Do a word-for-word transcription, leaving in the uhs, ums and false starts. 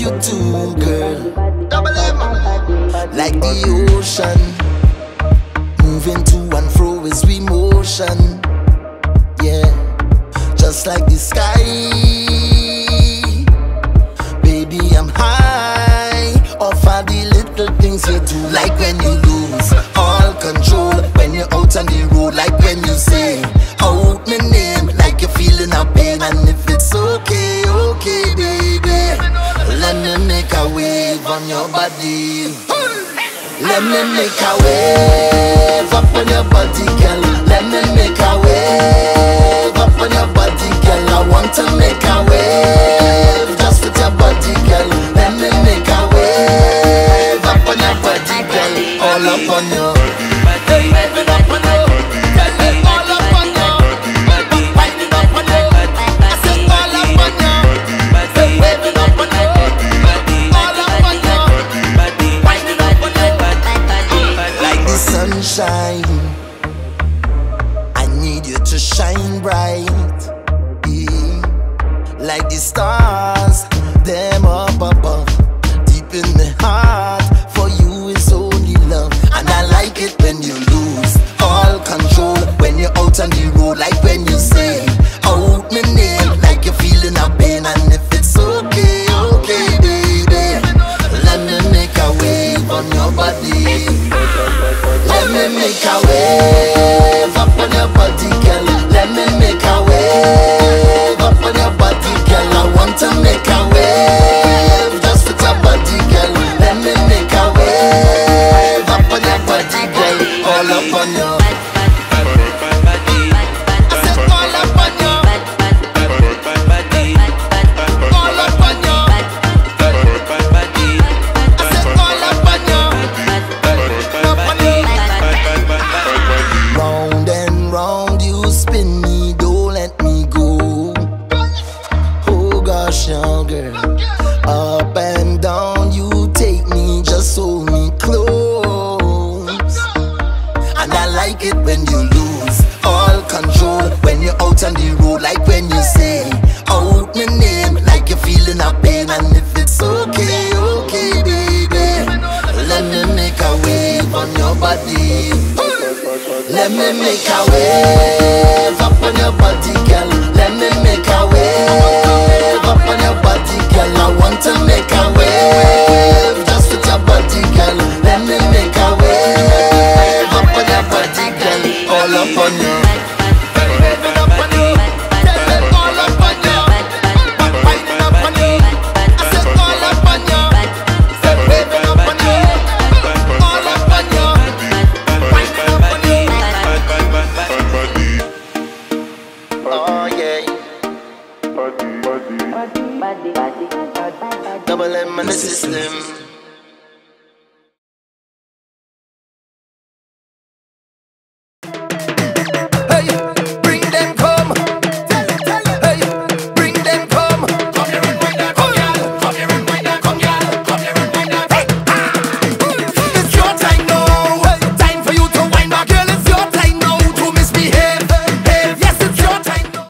you too, girl. Double M. Like the ocean, moving to and fro is we motion. Yeah, just like the sky. Baby, I'm high off all the little things you do. Like when you lose all control, when you're out on the road. Like when you say out my name, like you're feeling a pain. And if it's okay, okay, baby, let me make a wave on your body. Let me make a wave up on your body, girl. Let me make a wave up on your body, girl. I want to make a wave just with your body, girl. Let me make a wave up on your body, girl. All up on your body, body, body, body. Sunshine, I need you to shine bright, yeah. Like the stars, them up above, deep in the heart. For you is only love. And I like it when you lose all control, when you're out on the road. Like when you say out my name, like you're feeling a pain. And if it's okay, okay, baby, let me make a wave on your body. Let me make a wave up on your body, girl. Let me make a wave up on your body, girl. I want to make a wave just with your body, girl. Let me make a wave up on your body, girl. All up on your girl. Up and down you take me, just hold me close. And I like it when you lose all control, when you're out on the road. Like when you say out my name, like you're feeling a pain. And if it's okay, okay, baby, let me make a wave on your body. Let me make a wave up on your body, girl. Let me make a wave up on your body, girl. I want to make a wave just with your body, girl. Let me make a wave up on your body, girl. All up on you. Double M and the system.